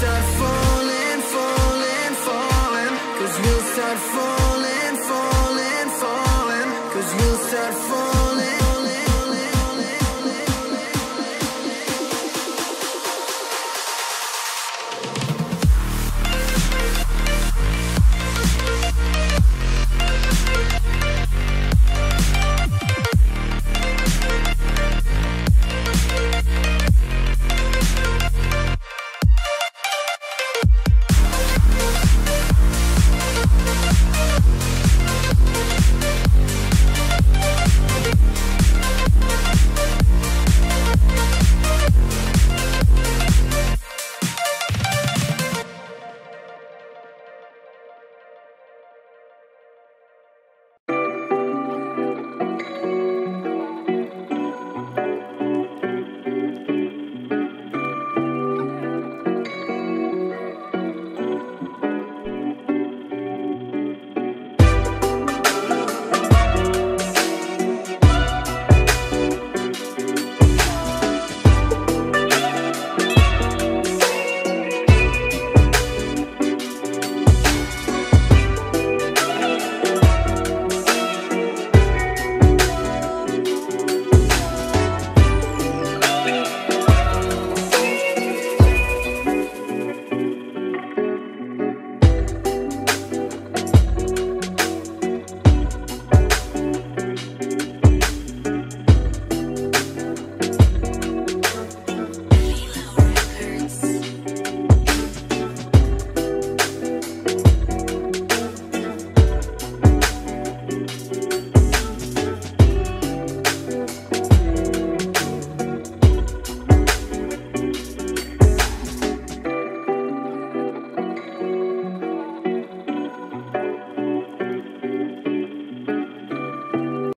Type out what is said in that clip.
start falling, falling, falling, 'cause we'll start falling, falling, falling, 'cause we'll start falling.